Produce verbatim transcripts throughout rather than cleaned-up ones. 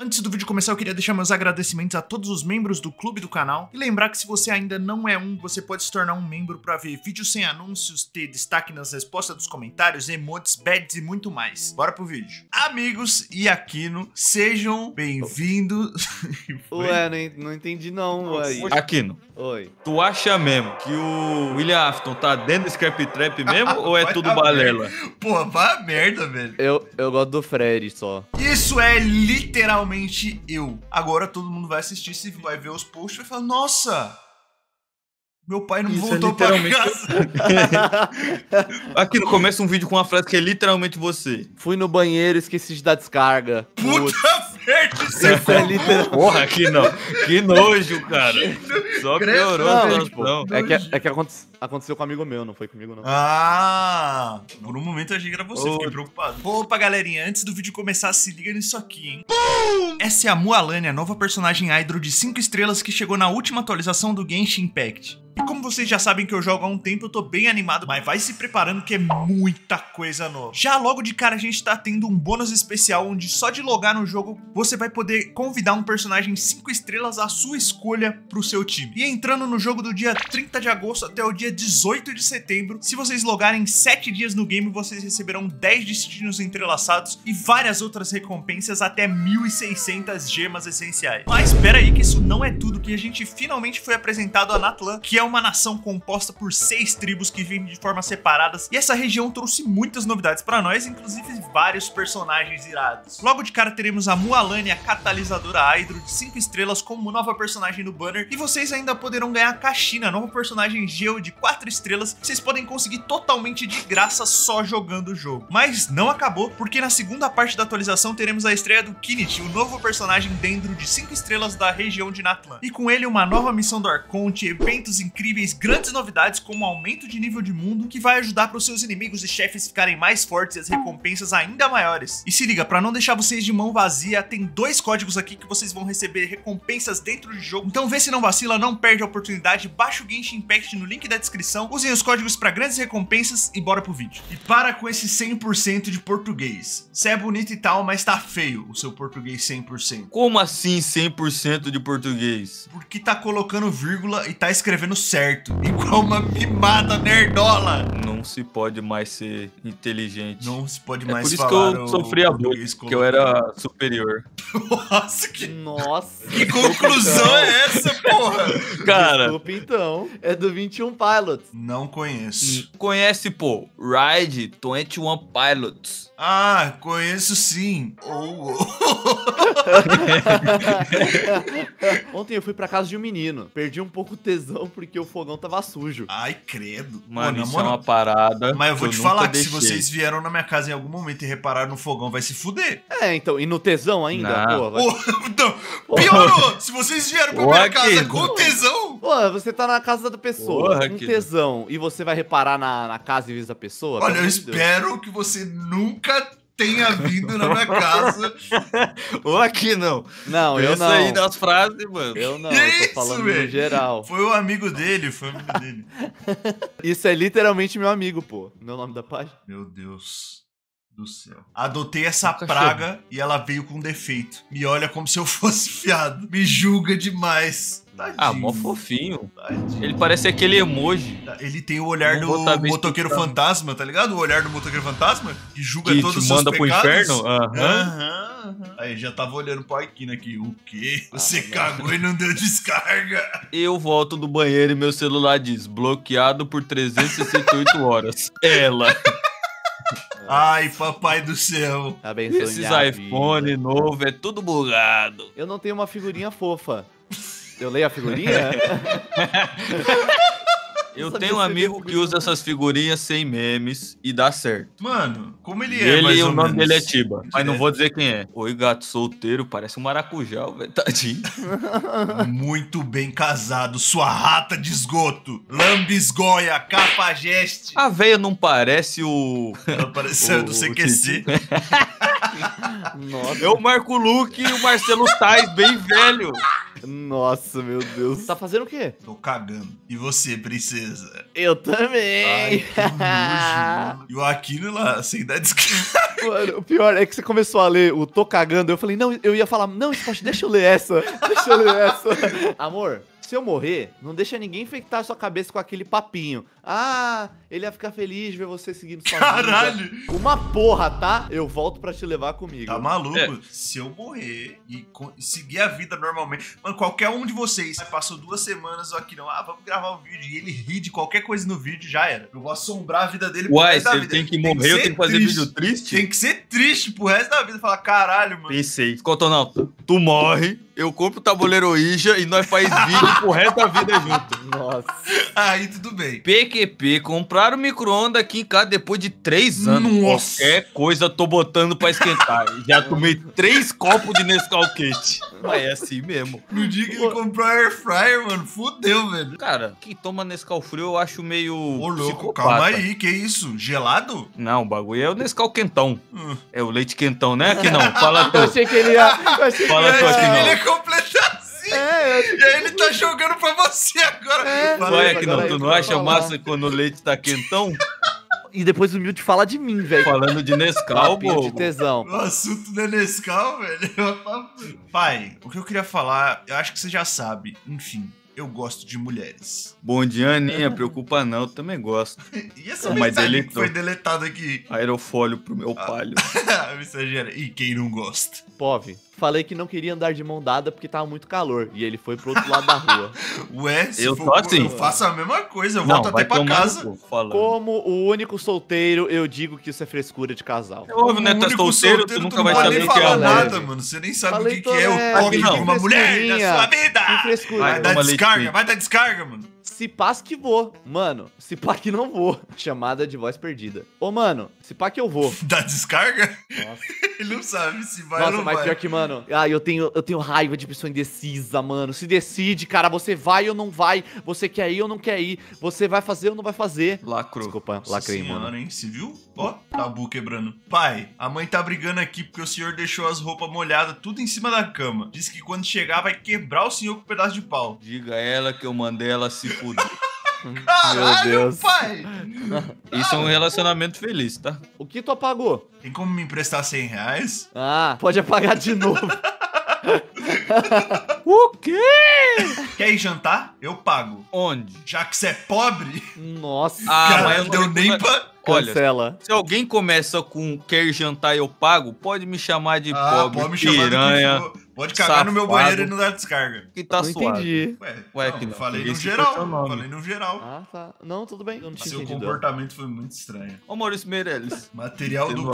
Antes do vídeo começar, eu queria deixar meus agradecimentos a todos os membros do clube do canal e lembrar que se você ainda não é um, você pode se tornar um membro para ver vídeos sem anúncios, ter destaque nas respostas dos comentários, emotes, badges e muito mais. Bora pro vídeo. Amigos e Akino, sejam bem-vindos... Ué, não, não entendi não, ué. Akino, Oi. tu acha mesmo que o William Afton tá dentro do Scrap Trap mesmo ou é tudo balela? Pô, vai a merda, velho. Eu, eu gosto do Freddy só. Isso é literalmente... eu. Agora todo mundo vai assistir, se vai ver os posts, vai falar, nossa, meu pai não Isso voltou é literalmente... pra casa. Aqui no começo um vídeo com uma frase que é literalmente você. Fui no banheiro e esqueci de dar descarga. Puta merda, você foi. É literal... Porra, aqui não. Que nojo, cara. Só piorou a situação. É que, é que aconte... aconteceu com um amigo meu, não foi comigo não. Ah, por um momento eu achei que era você, oh. Fiquei preocupado. Opa, galerinha, antes do vídeo começar, se liga nisso aqui, hein. Essa é a Mualani, a nova personagem hydro de cinco estrelas que chegou na última atualização do Genshin Impact. E como vocês já sabem que eu jogo há um tempo, eu tô bem animado, mas vai se preparando que é muita coisa nova. Já logo de cara a gente tá tendo um bônus especial, onde só de logar no jogo, você vai poder convidar um personagem cinco estrelas à sua escolha pro seu time. E entrando no jogo do dia trinta de agosto até o dia dezoito de setembro, se vocês logarem sete dias no game, vocês receberão dez destinos entrelaçados e várias outras recompensas até mil e seiscentas gemas essenciais. Mas espera aí que isso não é tudo, que a gente finalmente foi apresentado a Natlan, que é uma nação composta por seis tribos que vivem de formas separadas, e essa região trouxe muitas novidades pra nós, inclusive vários personagens irados. Logo de cara teremos a Mualani, a catalisadora hydro de cinco estrelas, como nova personagem no banner, e vocês ainda poderão ganhar a Kachina, nova personagem geo de quatro estrelas, que vocês podem conseguir totalmente de graça só jogando o jogo. Mas não acabou, porque na segunda parte da atualização teremos a estreia do Kinich, o novo personagem dendro de cinco estrelas da região de Natlan, e com ele uma nova missão do Arconte, eventos incríveis, incríveis, grandes novidades como aumento de nível de mundo, que vai ajudar para os seus inimigos e chefes ficarem mais fortes e as recompensas ainda maiores. E se liga, para não deixar vocês de mão vazia, tem dois códigos aqui que vocês vão receber recompensas dentro do jogo, então vê se não vacila, não perde a oportunidade, baixa o Genshin Impact no link da descrição, usem os códigos para grandes recompensas e bora pro vídeo. E para com esse cem por cento de português, você é bonito e tal, mas tá feio o seu português cem por cento. Como assim cem por cento de português? Porque tá colocando vírgula e tá escrevendo certo, igual uma mimada nerdola. Não se pode mais ser inteligente. Não se pode mais falar. É por isso que eu sofri a bullying, que eu era superior. Nossa, que... Nossa. Que conclusão é essa, porra? Cara... Desculpa, então. É do vinte e um Pilots. Não conheço. Conhece, pô. Ride, Twenty One Pilots. Ah, conheço sim. Oh, oh. Ontem eu fui pra casa de um menino. Perdi um pouco o tesão, porque o fogão tava sujo. Ai, credo. Mano, Pô, isso mano... é uma parada. Mas eu vou eu te falar que deixei. Se vocês vieram na minha casa em algum momento e repararam no fogão, vai se fuder. É, então, e no tesão ainda? Não. Pô, vai... oh, não. Oh. Piorou! Se vocês vieram pra oh, minha casa que... com tesão... Pô, você tá na casa da pessoa, oh, com que... tesão, e você vai reparar na, na casa e vez da pessoa? Olha, eu Deus. espero que você nunca... tenha vindo na minha casa. Ou aqui não. Não, eu, eu não. Aí das frases, mano. Eu não, eu tô falando no geral. Foi o amigo dele, foi o amigo dele. Isso é literalmente meu amigo, pô. Meu nome da página. Meu Deus do céu. Adotei essa Nunca praga chega. e ela veio com defeito. Me olha como se eu fosse fiado. Me julga demais. Tadinho. Ah, mó fofinho. Tadinho. Ele parece aquele emoji. Ele tem o olhar Vamos do motoqueiro explicando. fantasma, tá ligado? O olhar do motoqueiro fantasma que julga que todos os seus pecados. Que te manda pro inferno? Aham. Uhum. Uhum. Aí já tava olhando pro Akino aqui. O quê? Ah, Você não. cagou e não deu descarga. Eu volto do banheiro e meu celular diz bloqueado por trezentas e sessenta e oito horas. Ela... Ai, papai do céu. Abençoe Esses iPhone vida. novo é tudo bugado. Eu não tenho uma figurinha fofa. Eu leio a figurinha? Eu tenho um amigo que usa essas figurinhas sem memes e dá certo. Mano, como ele é, Ele o nome dele é Tiba, mas não vou dizer quem é. Oi, gato solteiro, parece um maracujá, velho. Tadinho. Muito bem casado, sua rata de esgoto. Lambisgoia, cafajeste. A véia não parece o... Ela parece o do C Q C. Nossa. Eu marco o Luke e o Marcelo Tais, bem velho. Nossa, meu Deus. Tá fazendo o quê? Tô cagando. E você, princesa? Eu também. Ai, que nojo, mano. E o Akino lá, sem dar descarga. Mano, o pior é que você começou a ler o Tô Cagando, eu falei, não, eu ia falar, não, esporte, deixa eu ler essa, deixa eu ler essa. Amor, se eu morrer, não deixa ninguém infectar a sua cabeça com aquele papinho. Ah, ele ia ficar feliz de ver você seguindo sua vida. Caralho! Uma porra, tá? Eu volto pra te levar comigo. Tá maluco? É. Se eu morrer e seguir a vida normalmente... Mano, qualquer um de vocês passou duas semanas aqui, não, ah, vamos gravar um vídeo, e ele ri de qualquer coisa no vídeo, já era. Eu vou assombrar a vida dele pro resto da vida. Uai, tem que morrer, eu tenho que fazer vídeo triste? Tem que ser triste pro resto da vida. Falar, caralho, mano. Pensei. Cotonalto, tu morre, eu compro o tabuleiro Ouija e nós faz vídeo pro resto da vida junto. Nossa. Aí tudo bem. P Q P, compraram micro-ondas aqui em casa depois de três anos. Nossa. Qualquer coisa eu tô botando pra esquentar. Já tomei três copos de Nescau quente. Mas é assim mesmo. No dia que ele comprou a Air Fryer, mano, fudeu, velho. Cara, quem toma Nescau frio eu acho meio... Ô, louco, calma aí, que isso? Gelado? Não, o bagulho é o Nescau quentão. Hum. É o leite quentão, né? Aqui não, fala tu. Eu achei que ele ia... Eu achei fala tu aqui não. Ele ia completar. É, e aí ele tá jogando pra você agora. É, fala aí, Akino, tu não acha massa quando o leite tá quentão? E depois o Humilde fala de mim, velho. Falando de Nescau, pô. De tesão. O assunto da Nescau, velho. Pai, o que eu queria falar, eu acho que você já sabe. Enfim, eu gosto de mulheres. Bom dia, Aninha. Preocupa não, eu também gosto. E essa mensagem que foi deletada aqui? Aerofólio pro meu palho. A mensageira. E quem não gosta? Pove. Falei que não queria andar de mão dada porque tava muito calor. E ele foi pro outro lado da rua. Ué, se eu, for, assim, eu faço a mesma coisa, eu não, volto até pra casa. Maluco, como o único solteiro, eu digo que isso é frescura de casal. Óbvio, né? Tá solteiro, tu nunca tu vai saber o que é nada, mano. Você nem sabe falei o que, que é o toque de uma mulher na sua vida. Vai dar descarga, vai dar descarga, mano. Se pá que vou. Mano, se pá que não vou. Chamada de voz perdida. Ô, mano, se pá que eu vou. Dá descarga? Nossa. Ele não sabe se vai Nossa, ou não vai. Nossa, mas pior que, mano... Ah, eu tenho, eu tenho raiva de pessoa indecisa, mano. Se decide, cara. Você vai ou não vai. Você quer ir ou não quer ir. Você vai fazer ou não vai fazer. Lacro. Desculpa, lacrei, senhora, mano. Hein? Se viu? Ó, tabu quebrando. Pai, a mãe tá brigando aqui porque o senhor deixou as roupas molhadas tudo em cima da cama. Diz que quando chegar vai quebrar o senhor com um pedaço de pau. Diga a ela que eu mandei ela se caralho, meu Deus. Pai! Isso é um relacionamento feliz, tá? O que tu apagou? Tem como me emprestar cem reais? Ah, pode apagar de novo. O quê? Quer ir jantar? Eu pago. Onde? Já que você é pobre? Nossa. Ah, cara, mas não deu nem pra... pra... Cancela. Olha, se alguém começa com quer jantar eu pago, pode me chamar de ah, pobre, pode me piranha, chamar de... Pode cagar safado no meu banheiro e não dar descarga. Que tá não suave. Entendi. Ué, Ué não, que não. Falei no geral, falei no geral. Ah, tá. Não, tudo bem. Eu não tinha Seu entendido. Comportamento foi muito estranho. Ô, Maurício Meirelles. Material do...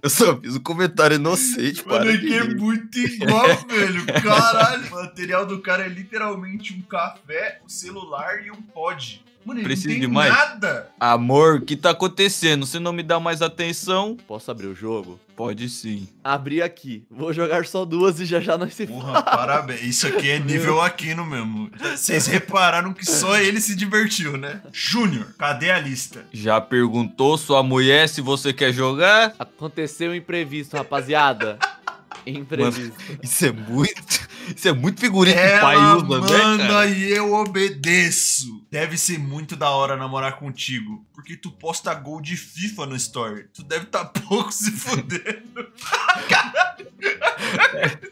Eu só fiz um comentário inocente, mano. Mano, que é muito igual, velho. Caralho. O material do cara é literalmente um café, um celular e um pod. Mano, ele Preciso não tem de mais? Nada. Amor, o que tá acontecendo? Você não me dá mais atenção? Posso abrir o jogo? Pode sim. Abri aqui. Vou jogar só duas e já já nós se Porra, parabéns. Isso aqui é nível Akino mesmo. Vocês repararam que só ele se divertiu, né? Júnior, cadê a lista? Já perguntou sua mulher se você quer jogar? Aconteceu um imprevisto, rapaziada. Imprevisto. Mano, isso é muito... Isso é muito figurinha que o pai usa, né, cara? Manda e eu obedeço. Deve ser muito da hora namorar contigo, porque tu posta gol de FIFA no story. Tu deve estar tá pouco se fudendo. Caralho.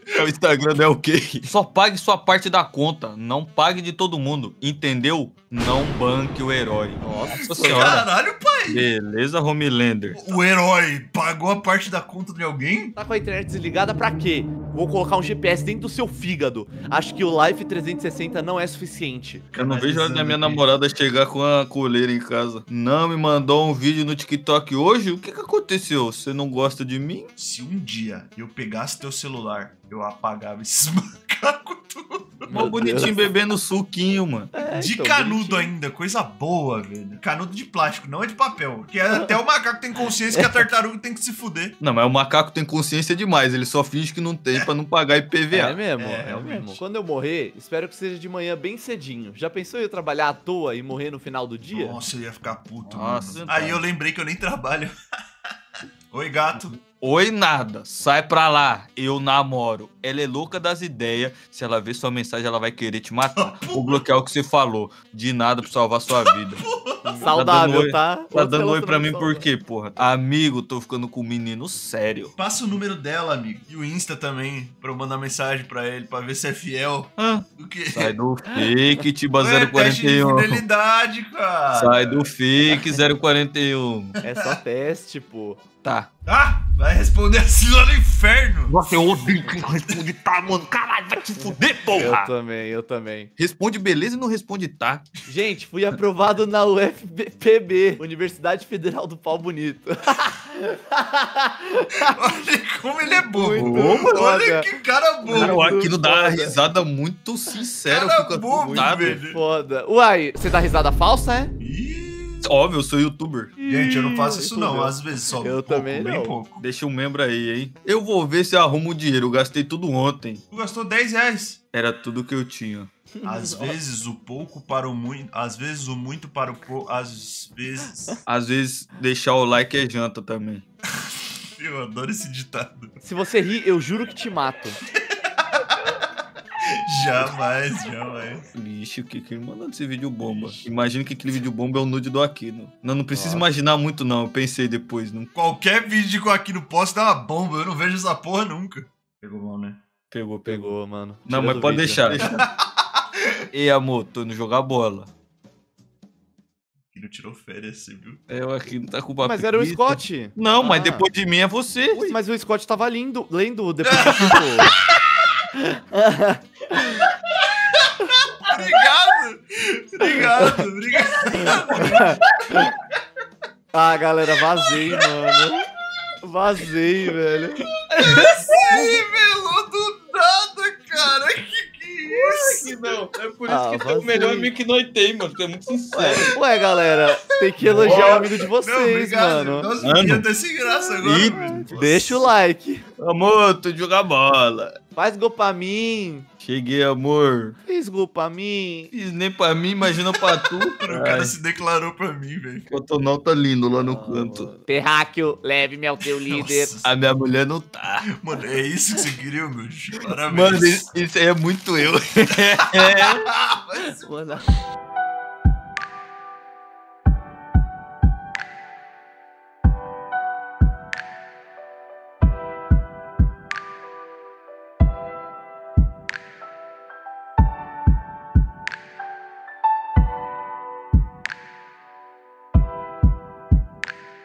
É, o Instagram não é o quê? Só pague sua parte da conta, não pague de todo mundo, entendeu? Não banque o herói. Nossa senhora. Caralho, pai. Beleza, Homelander. O herói pagou a parte da conta de alguém? Tá com a internet desligada pra quê? Vou colocar um G P S dentro do seu fígado. Acho que o Life trezentos e sessenta não é suficiente. Eu não vejo a hora da minha namorada chegar com a coleira em casa. Não me mandou um vídeo no TikTok hoje? O que que aconteceu? Você não gosta de mim? Se um dia eu pegasse teu celular, eu apagava esses macacos tudo. Mó bonitinho bebendo suquinho, mano. É, de então, canudo bonitinho ainda, coisa boa, velho. Canudo de plástico, não é de papel. Porque até o macaco tem consciência que a tartaruga tem que se fuder. Não, mas o macaco tem consciência demais. Ele só finge que não tem pra não pagar I P V A. É mesmo, é, é o mesmo. Quando eu morrer, espero que seja de manhã bem cedinho. Já pensou eu trabalhar à toa e morrer no final do dia? Nossa, eu ia ficar puto, Nossa, mano. Aí eu lembrei que eu nem trabalho. Oi, gato. Oi, nada. Sai pra lá. Eu namoro. Ela é louca das ideias. Se ela ver sua mensagem, ela vai querer te matar. Vou bloquear o que você falou. De nada pra salvar sua vida. Saudável, tá? Dando tá dando oi pra mim por quê, porra? Amigo, tô ficando com um menino sério. Passa o número dela, amigo. E o Insta também, pra eu mandar mensagem pra ele, pra ver se é fiel. Ah, do que? Sai do fake, Tiba zero quarenta e um. É fidelidade, cara. Sai do fake, zero quarenta e um. É só teste, pô. Tá. Ah, vai responder assim lá no inferno. Nossa, eu odeio quem responde tá, mano. Caralho, vai te fuder, porra. Eu também, eu também. Responde beleza e não responde tá. Gente, fui aprovado na U F P B, Universidade Federal do Pau Bonito. Olha como ele é bobo. Boa, olha que cara bobo. Cara, o Akino dá uma risada muito sincera. Cara, eu fico bobo, velho. Foda. Uai, você dá risada falsa, é? Ih. Óbvio, eu sou youtuber. Gente, eu não faço isso não, às vezes só eu um também pouco, não. Bem pouco. Deixa um membro aí, hein? Eu vou ver se eu arrumo o dinheiro, eu gastei tudo ontem. Tu gastou dez reais. Era tudo que eu tinha. Às vezes o pouco para o muito, às vezes o muito para o pouco, às vezes... Às vezes deixar o like é janta também. Eu adoro esse ditado. Se você rir, eu juro que te mato. Jamais, jamais. Lixo, o que que ele mandou desse vídeo bomba? Ixi. Imagino que aquele vídeo bomba é o nude do Akino. Não, não precisa imaginar muito não, eu pensei depois. Não. Qualquer vídeo que o Akino posta é uma bomba, eu não vejo essa porra nunca. Pegou mal, né? Pegou, pegou, pegou mano. Tira não, mas pode vídeo. deixar. Ei, amor, tô indo jogar bola. Ele tirou férias, você viu? É, o Akino tá com uma Mas pipita. Era o Scott. Não, ah. mas depois de mim é você. Ui, mas o Scott tava lindo, lendo depois que eu Obrigado! Obrigado, obrigado! Ah, galera, vazei, mano. Vazei, velho. Esse aí velou do nada, cara. Que que é isso? Não, é por isso ah, que tu é o melhor amigo que nós tem, mano. Tu é muito sincero. Ué, galera, tem que elogiar Nossa. o amigo de vocês, Não, obrigado, mano. Nós podíamos ter sem graça agora, e... velho. Deixa o like. Amor, tu joga bola. Faz gol pra mim. Cheguei, amor. Fiz gol pra mim. Fiz nem pra mim, imagina pra tu. O cara se declarou pra mim, velho. O Cotonal tá lindo lá no ah, canto. Mano. Terráqueo, leve-me ao teu líder. Nossa. A minha mulher não tá. Mano, é isso que você queria, meu? Parabéns. Mano, isso aí é muito eu. É. Mano...